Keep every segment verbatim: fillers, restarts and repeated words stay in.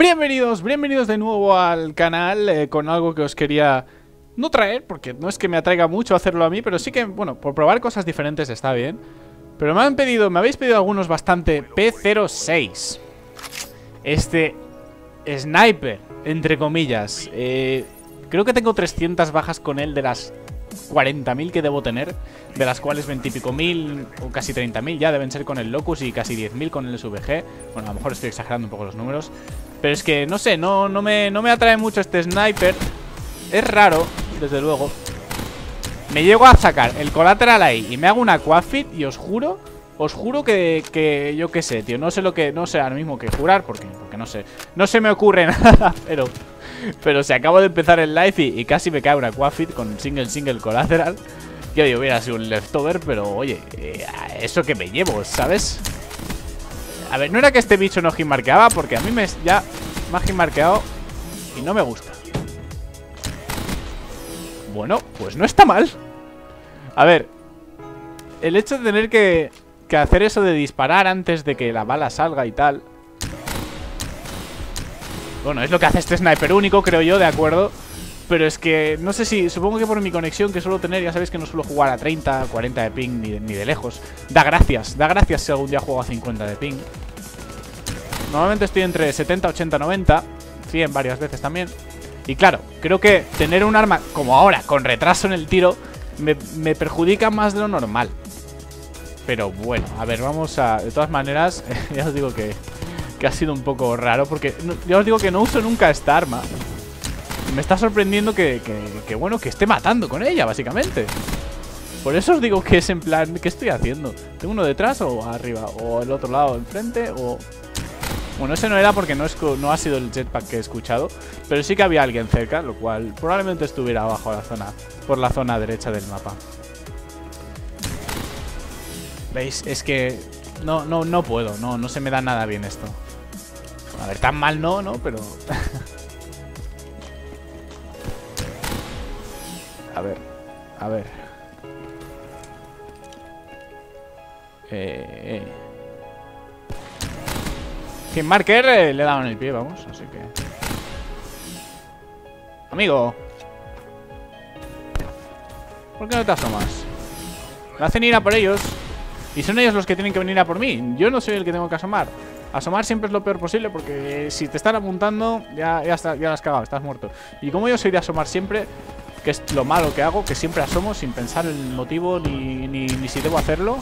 Bienvenidos, bienvenidos de nuevo al canal eh, con algo que os quería no traer, porque no es que me atraiga mucho hacerlo a mí, pero sí que, bueno, por probar cosas diferentes está bien. Pero me han pedido, me habéis pedido algunos bastante P cero seis. Este sniper, entre comillas. eh, Creo que tengo trescientas bajas con él de las cuarenta mil que debo tener, de las cuales veintipico mil o casi treinta mil ya deben ser con el Locus y casi diez mil con el S V G. Bueno, a lo mejor estoy exagerando un poco los números, pero es que, no sé, no, no, me, no me atrae mucho este sniper. Es raro, desde luego. Me llego a sacar el colateral ahí y me hago una quadfit y os juro, os juro que, que yo qué sé, tío. No sé lo que, no sé ahora mismo que jurar porque, porque no sé, no se me ocurre nada, pero... Pero si acabo de empezar el live y, y casi me cae una quadfit con single single colateral. Que oye, hubiera sido un leftover, pero oye, eh, eso que me llevo, ¿sabes? A ver, no era que este bicho no hitmarqueaba, porque a mí me ya me ha hitmarqueado y no me gusta. Bueno, pues no está mal. A ver, el hecho de tener que, que hacer eso de disparar antes de que la bala salga y tal. Bueno, es lo que hace este sniper único, creo yo, de acuerdo. Pero es que, no sé si, supongo que por mi conexión que suelo tener, ya sabéis que no suelo jugar a treinta, cuarenta de ping ni de, ni de lejos. Da gracias, da gracias si algún día juego a cincuenta de ping. Normalmente estoy entre setenta, ochenta, noventa, cien varias veces también. Y claro, creo que tener un arma como ahora, con retraso en el tiro, me, me perjudica más de lo normal. Pero bueno, a ver, vamos a... De todas maneras, ya os digo que... que ha sido un poco raro, porque no, ya os digo que no uso nunca esta arma. Me está sorprendiendo que, que, que, bueno, que esté matando con ella, básicamente. Por eso os digo que es en plan, ¿qué estoy haciendo? ¿Tengo uno detrás o arriba? ¿O el otro lado, enfrente? O... Bueno, ese no era porque no, es, no ha sido el jetpack que he escuchado, pero sí que había alguien cerca, lo cual probablemente estuviera abajo a la zona, por la zona derecha del mapa. ¿Veis? Es que no, no, no puedo, no, no se me da nada bien esto. A ver, tan mal no, ¿no? Pero... a ver, a ver. Eh, eh. Que marker eh, le he dado en el pie, vamos, así que... Amigo. ¿Por qué no te asomas? Me hacen ir a por ellos. Y son ellos los que tienen que venir a por mí. Yo no soy el que tengo que asomar. Asomar siempre es lo peor posible, porque si te están apuntando, ya, ya, está, ya lo has cagado, estás muerto. Y como yo soy de asomar siempre, que es lo malo que hago, que siempre asomo sin pensar el motivo ni, ni, ni si debo hacerlo.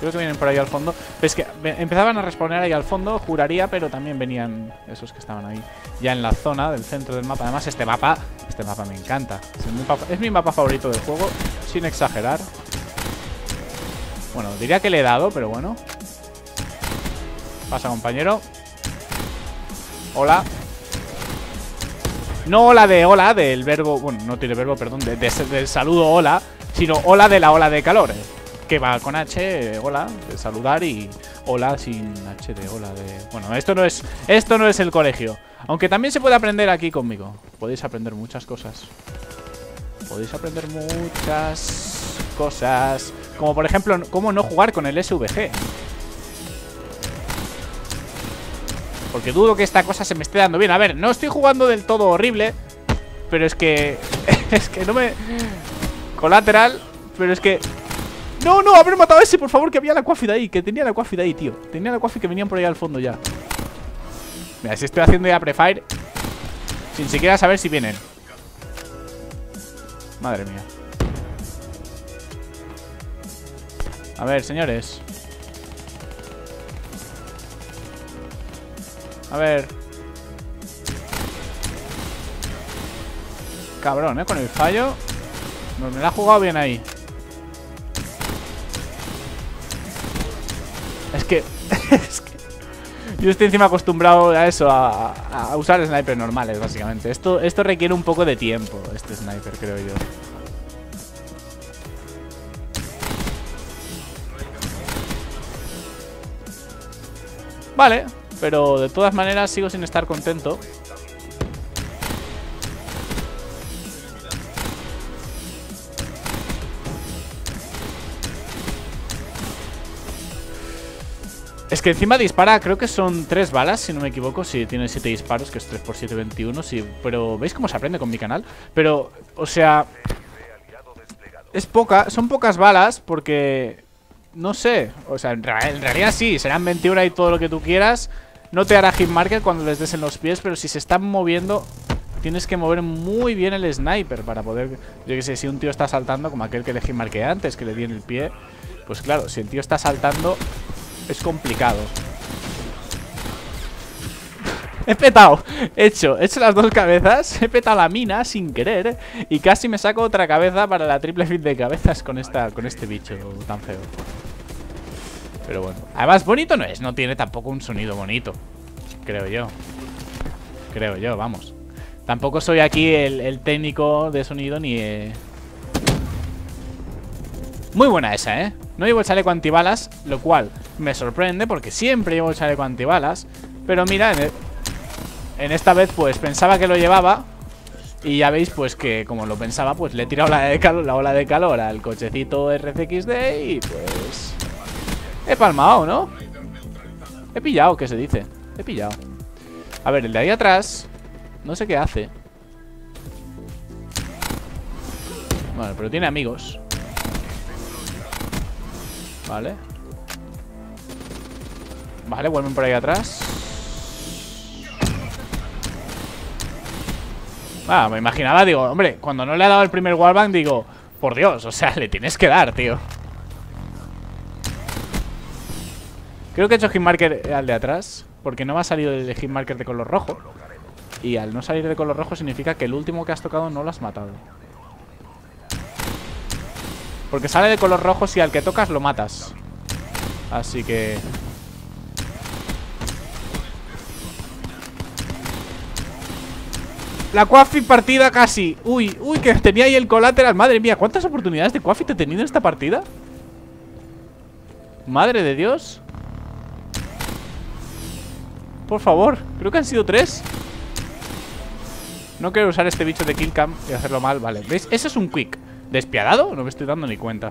Creo que vienen por ahí al fondo. Es que empezaban a responder ahí al fondo, juraría, pero también venían esos que estaban ahí, ya en la zona del centro del mapa. Además este mapa, este mapa me encanta. Es mi mapa, es mi mapa favorito del juego, sin exagerar. Bueno, diría que le he dado, pero bueno. Pasa, compañero. Hola. No hola de hola, del verbo... Bueno, no tiene verbo, perdón, de, de, del saludo hola, sino hola de la ola de calor, que va con H, hola, de saludar, y hola sin H de hola de... Bueno, esto no es, esto no es el colegio. Aunque también se puede aprender aquí conmigo. Podéis aprender muchas cosas. Podéis aprender muchas cosas... Como por ejemplo, cómo no jugar con el S V G. Porque dudo que esta cosa se me esté dando bien. A ver, no estoy jugando del todo horrible, pero es que... es que no me... Colateral, pero es que... ¡No, no! ¡Haber matado a ese, por favor! Que había la quadfit ahí, que tenía la quadfit ahí, tío. Tenía la quadfit que venían por ahí al fondo ya. Mira, si estoy haciendo ya prefire sin siquiera saber si vienen. Madre mía. A ver, señores. A ver. Cabrón, ¿eh? Con el fallo. No, me la ha jugado bien ahí. Es que... es que... Yo estoy encima acostumbrado a eso, a, a usar snipers normales, básicamente. Esto, esto requiere un poco de tiempo, este sniper, creo yo. Vale, pero de todas maneras sigo sin estar contento. Es que encima dispara, creo que son tres balas, si no me equivoco. Si tiene siete disparos, que es tres por siete, veintiuno. Sí, pero ¿veis cómo se aprende con mi canal? Pero, o sea... Es poca, son pocas balas porque... No sé, o sea, en realidad sí, serán veintiuno y todo lo que tú quieras. No te hará hit marker cuando les des en los pies, pero si se están moviendo... Tienes que mover muy bien el sniper para poder... Yo que sé, si un tío está saltando, como aquel que le hit marqué antes, que le di en el pie... Pues claro, si el tío está saltando... Es complicado. He petado. He hecho, he hecho las dos cabezas. He petado la mina sin querer. Y casi me saco otra cabeza para la triple fit de cabezas con esta, con este bicho tan feo. Pero bueno. Además, bonito no es. No tiene tampoco un sonido bonito. Creo yo. Creo yo, vamos. Tampoco soy aquí el, el técnico de sonido ni... Eh... Muy buena esa, ¿eh? No llevo el chaleco antibalas, lo cual me sorprende porque siempre llevo el chaleco antibalas. Pero mira, en, el, en esta vez pues pensaba que lo llevaba. Y ya veis pues que como lo pensaba, pues le he tirado la, de calor, la ola de calor al cochecito R C X D y pues... He palmado, ¿no? He pillado, ¿qué se dice? He pillado. A ver, el de ahí atrás, no sé qué hace. Bueno, pero tiene amigos. Vale. Vale, vuelven por ahí atrás. Ah, me imaginaba, digo, hombre, cuando no le ha dado el primer wallbang, digo, por Dios, o sea, le tienes que dar, tío. Creo que he hecho hitmarker al de atrás, porque no me ha salido el hitmarker de color rojo. Y al no salir de color rojo significa que el último que has tocado no lo has matado. Porque sale de color rojo si al que tocas lo matas. Así que... La Quaffy partida casi. Uy, uy, que tenía ahí el colateral. Madre mía, ¿cuántas oportunidades de Quaffy te he tenido en esta partida? Madre de Dios. Por favor, creo que han sido tres. No quiero usar este bicho de killcam y hacerlo mal, vale. ¿Veis? Eso es un quick. ¿Despiadado? No me estoy dando ni cuenta.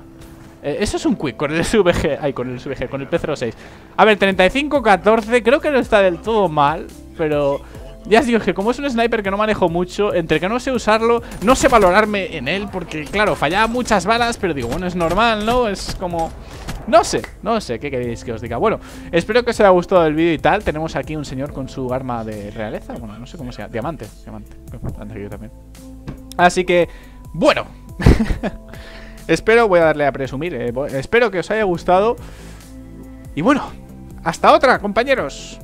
eh, Eso es un quick con el S V G. Ay, con el S V G, con el P cero seis. A ver, treinta y cinco, catorce, creo que no está del todo mal. Pero ya os digo que como es un sniper que no manejo mucho, entre que no sé usarlo, no sé valorarme en él, porque claro, fallaba muchas balas. Pero digo, bueno, es normal, ¿no? Es como... No sé, no sé, ¿qué queréis que os diga? Bueno, espero que os haya gustado el vídeo y tal. Tenemos aquí un señor con su arma de realeza. Bueno, no sé cómo se llama, diamante, diamante. Antes que yo también. Así que, bueno. Espero, voy a darle a presumir. eh, Espero que os haya gustado. Y bueno, hasta otra, compañeros.